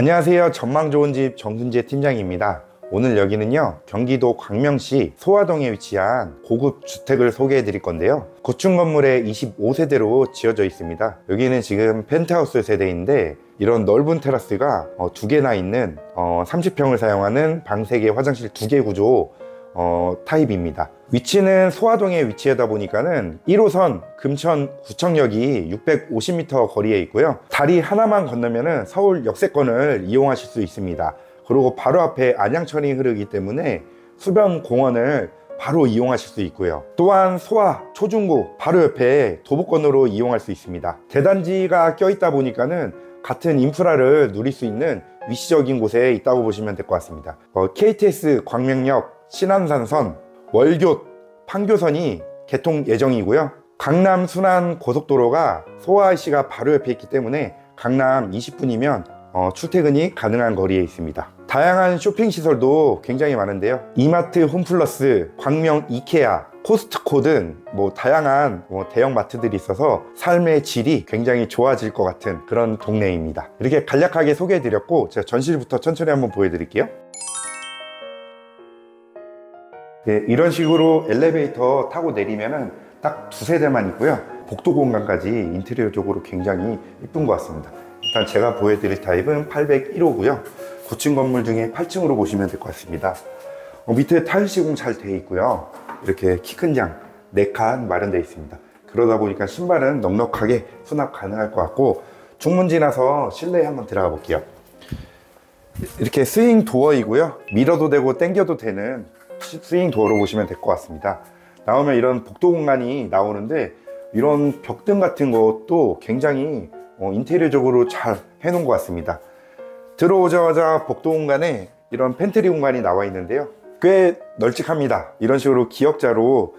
안녕하세요. 전망좋은집 정순재 팀장입니다. 오늘 여기는요, 경기도 광명시 소화동에 위치한 고급 주택을 소개해 드릴 건데요. 고층 건물에 25세대로 지어져 있습니다. 여기는 지금 펜트하우스 세대인데 이런 넓은 테라스가 2개나 있는 30평을 사용하는 방 3개, 화장실 2개 구조 타입입니다. 위치는 소화동에 위치하다 보니까는 1호선 금천 구청역이 650m 거리에 있고요. 다리 하나만 건너면은 서울 역세권을 이용하실 수 있습니다. 그리고 바로 앞에 안양천이 흐르기 때문에 수변공원을 바로 이용하실 수 있고요. 또한 소화, 초중구 바로 옆에 도보권으로 이용할 수 있습니다. 대단지가 껴있다 보니까는 같은 인프라를 누릴 수 있는 위치적인 곳에 있다고 보시면 될 것 같습니다. KTX 광명역, 신안산선, 월교, 판교선이 개통 예정이고요. 강남 순환 고속도로가 소화IC가 바로 옆에 있기 때문에 강남 20분이면 출퇴근이 가능한 거리에 있습니다. 다양한 쇼핑시설도 굉장히 많은데요. 이마트, 홈플러스, 광명, 이케아, 코스트코 등 다양한 대형 마트들이 있어서 삶의 질이 굉장히 좋아질 것 같은 그런 동네입니다. 이렇게 간략하게 소개해드렸고, 제가 전실부터 천천히 한번 보여드릴게요. 네, 이런 식으로 엘리베이터 타고 내리면은 딱 2세대만 있고요. 복도 공간까지 인테리어적으로 굉장히 예쁜 것 같습니다. 일단 제가 보여드릴 타입은 801호고요. 고층 건물 중에 8층으로 보시면 될 것 같습니다. 밑에 타일 시공 잘 되어 있고요. 이렇게 키 큰 장 4칸 마련되어 있습니다. 그러다 보니까 신발은 넉넉하게 수납 가능할 것 같고, 중문 지나서 실내에 한번 들어가 볼게요. 이렇게 스윙 도어이고요. 밀어도 되고 당겨도 되는 스윙 도어로 보시면 될 것 같습니다. 나오면 이런 복도 공간이 나오는데, 이런 벽등 같은 것도 굉장히 인테리어적으로 잘 해놓은 것 같습니다. 들어오자마자 복도 공간에 이런 팬트리 공간이 나와 있는데요, 꽤 널찍합니다. 이런 식으로 기역자로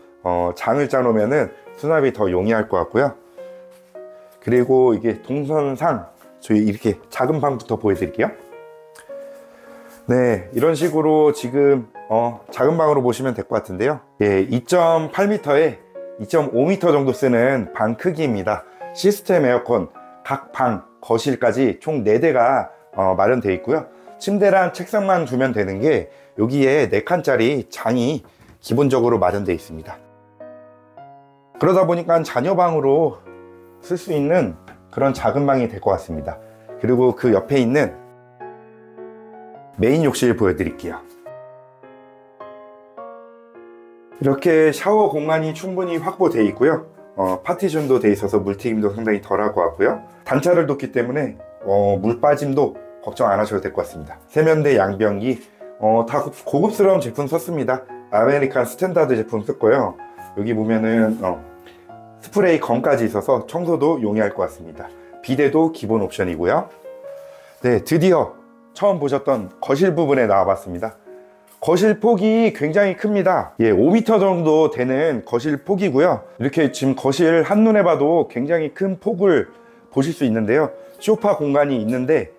장을 짜놓으면 수납이 더 용이할 것 같고요. 그리고 이게 동선상 저희 이렇게 작은 방부터 보여드릴게요. 네, 이런 식으로 지금 작은 방으로 보시면 될 것 같은데요. 예, 2.8m에 2.5m 정도 쓰는 방 크기입니다. 시스템 에어컨, 각 방, 거실까지 총 4대가 마련되어 있고요. 침대랑 책상만 두면 되는 게 여기에 4칸짜리 장이 기본적으로 마련되어 있습니다. 그러다 보니까 자녀 방으로 쓸 수 있는 그런 작은 방이 될 것 같습니다. 그리고 그 옆에 있는 메인 욕실 보여드릴게요. 이렇게 샤워 공간이 충분히 확보되어 있고요. 파티션도 되어 있어서 물튀김도 상당히 덜할 것 같고요. 단차를 뒀기 때문에 물 빠짐도 걱정 안 하셔도 될 것 같습니다. 세면대, 양변기 다 고급스러운 제품 썼습니다. 아메리칸 스탠다드 제품 썼고요. 여기 보면은 스프레이 건까지 있어서 청소도 용이할 것 같습니다. 비데도 기본 옵션이고요. 네, 드디어 처음 보셨던 거실 부분에 나와봤습니다. 거실 폭이 굉장히 큽니다. 예, 5m 정도 되는 거실 폭이고요. 이렇게 지금 거실 한눈에 봐도 굉장히 큰 폭을 보실 수 있는데요. 소파 공간이 있는데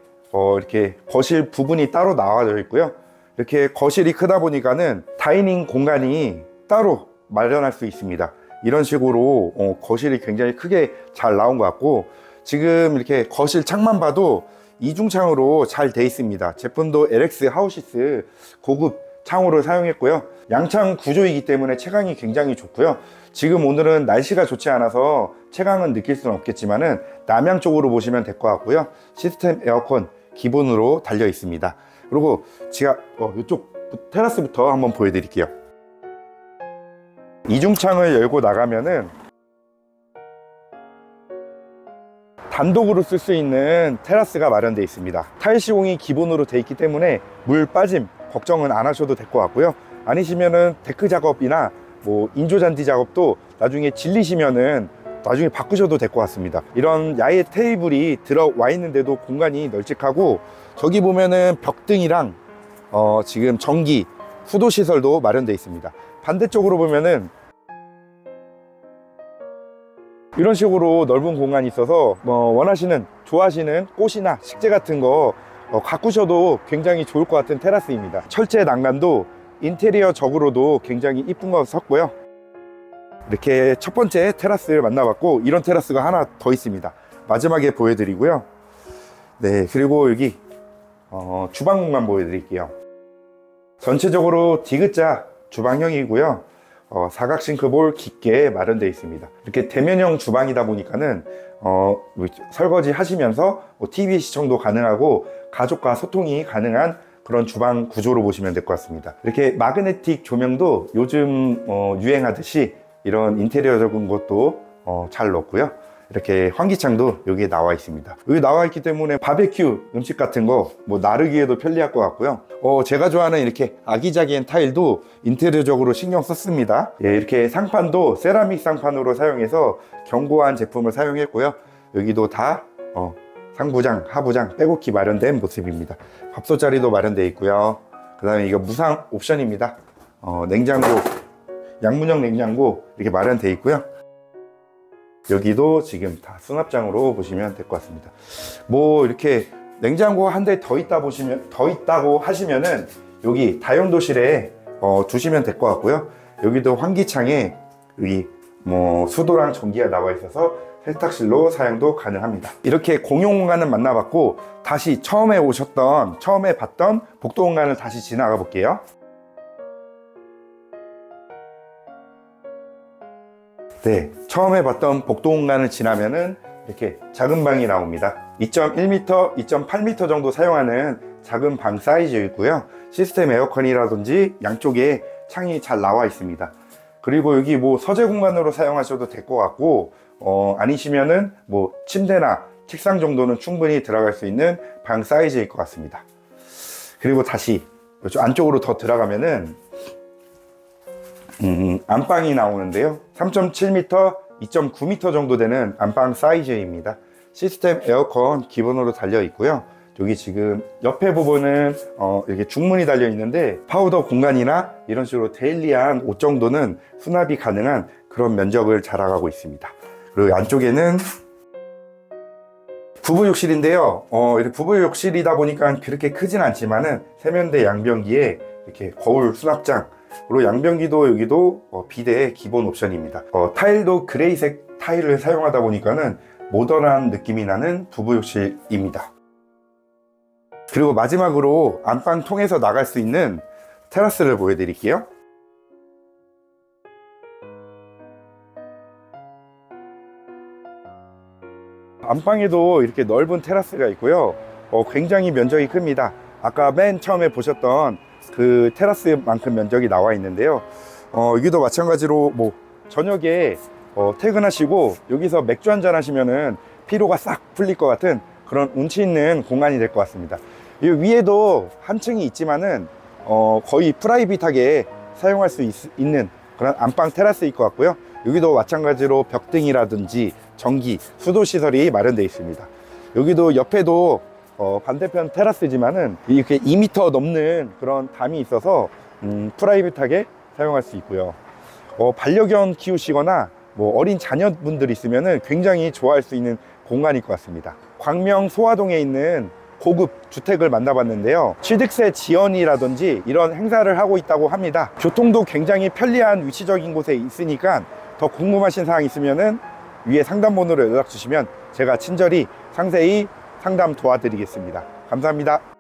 이렇게 거실 부분이 따로 나와져 있고요. 이렇게 거실이 크다 보니까는 다이닝 공간이 따로 마련할 수 있습니다. 이런 식으로 거실이 굉장히 크게 잘 나온 것 같고, 지금 이렇게 거실 창만 봐도 이중창으로 잘 돼 있습니다. 제품도 LX 하우시스 고급 창호를 사용했고요. 양창 구조이기 때문에 채광이 굉장히 좋고요. 지금 오늘은 날씨가 좋지 않아서 채광은 느낄 수는 없겠지만은 남향 쪽으로 보시면 될 것 같고요. 시스템 에어컨 기본으로 달려 있습니다. 그리고 제가 이쪽 테라스부터 한번 보여드릴게요. 이중창을 열고 나가면은 단독으로 쓸 수 있는 테라스가 마련되어 있습니다. 타일 시공이 기본으로 되어 있기 때문에 물 빠짐 걱정은 안 하셔도 될 것 같고요. 아니시면은 데크 작업이나 인조잔디 작업도 나중에 질리시면은 나중에 바꾸셔도 될 것 같습니다. 이런 야외 테이블이 들어와 있는데도 공간이 널찍하고, 저기 보면은 벽등이랑 지금 전기, 후도 시설도 마련되어 있습니다. 반대쪽으로 보면은 이런 식으로 넓은 공간이 있어서 좋아하시는 꽃이나 식재 같은 거 가꾸셔도 굉장히 좋을 것 같은 테라스입니다. 철제 난간도 인테리어적으로도 굉장히 이쁜 거 썼고요. 이렇게 첫 번째 테라스를 만나봤고, 이런 테라스가 하나 더 있습니다. 마지막에 보여드리고요. 네, 그리고 여기 주방만 보여드릴게요. 전체적으로 디귿자 주방형이고요. 사각 싱크볼 깊게 마련되어 있습니다. 이렇게 대면형 주방이다 보니까는 설거지 하시면서 TV 시청도 가능하고 가족과 소통이 가능한 그런 주방 구조로 보시면 될 것 같습니다. 이렇게 마그네틱 조명도 요즘 유행하듯이 이런 인테리어적인 것도 잘 넣었고요. 이렇게 환기창도 여기에 나와 있습니다. 여기 나와 있기 때문에 바베큐 음식 같은 거 뭐 나르기에도 편리할 것 같고요. 제가 좋아하는 이렇게 아기자기한 타일도 인테리어적으로 신경 썼습니다. 예, 이렇게 상판도 세라믹 상판으로 사용해서 견고한 제품을 사용했고요. 여기도 다 상부장, 하부장 빼곡히 마련된 모습입니다. 밥솥 자리도 마련되어 있고요. 그 다음에 이거 무상 옵션입니다. 냉장고, 양문형 냉장고 이렇게 마련되어 있고요. 여기도 지금 다 수납장으로 보시면 될 것 같습니다. 뭐 이렇게 냉장고 한 대 더 있다고 하시면은 여기 다용도실에 두시면 될 것 같고요. 여기도 환기창에 여기 뭐 수도랑 전기가 나와 있어서 세탁실로 사용도 가능합니다. 이렇게 공용 공간을 만나봤고 다시 처음에 봤던 복도 공간을 다시 지나가 볼게요. 네, 처음에 봤던 복도 공간을 지나면은 이렇게 작은 방이 나옵니다. 2.1m, 2.8m 정도 사용하는 작은 방 사이즈이고요. 시스템 에어컨이라든지 양쪽에 창이 잘 나와 있습니다. 그리고 여기 뭐 서재 공간으로 사용하셔도 될 것 같고 아니시면은 뭐 침대나 책상 정도는 충분히 들어갈 수 있는 방 사이즈일 것 같습니다. 그리고 다시 이쪽 안쪽으로 더 들어가면은 안방이 나오는데요. 3.7m, 2.9m 정도 되는 안방 사이즈입니다. 시스템 에어컨 기본으로 달려 있고요. 여기 지금 옆에 부분은 이렇게 중문이 달려 있는데 파우더 공간이나 이런 식으로 데일리한 옷 정도는 수납이 가능한 그런 면적을 자랑하고 있습니다. 그리고 안쪽에는 부부욕실인데요. 이렇게 부부욕실이다 보니까 그렇게 크진 않지만은 세면대 양변기에 이렇게 거울 수납장, 그리고 양변기도 여기도 비대의 기본 옵션입니다. 타일도 그레이색 타일을 사용하다 보니까는 모던한 느낌이 나는 부부욕실입니다. 그리고 마지막으로 안방 통해서 나갈 수 있는 테라스를 보여드릴게요. 안방에도 이렇게 넓은 테라스가 있고요. 굉장히 면적이 큽니다. 아까 맨 처음에 보셨던 그 테라스만큼 면적이 나와 있는데요. 여기도 마찬가지로 뭐 저녁에 퇴근하시고 여기서 맥주 한잔 하시면은 피로가 싹 풀릴 것 같은 그런 운치 있는 공간이 될 것 같습니다. 이 위에도 한 층이 있지만은 거의 프라이빗하게 사용할 수 있는 그런 안방 테라스일 것 같고요. 여기도 마찬가지로 벽등이라든지 전기, 수도 시설이 마련되어 있습니다. 여기도 옆에도 반대편 테라스지만은 이렇게 2m 넘는 그런 담이 있어서 프라이빗하게 사용할 수 있고요. 반려견 키우시거나 뭐 어린 자녀분들 있으면은 굉장히 좋아할 수 있는 공간일 것 같습니다. 광명 소화동에 있는 고급 주택을 만나봤는데요. 취득세 지원이라든지 이런 행사를 하고 있다고 합니다. 교통도 굉장히 편리한 위치적인 곳에 있으니까 더 궁금하신 사항 있으면은 위에 상담번호로 연락 주시면 제가 친절히 상세히 상담 도와드리겠습니다. 감사합니다.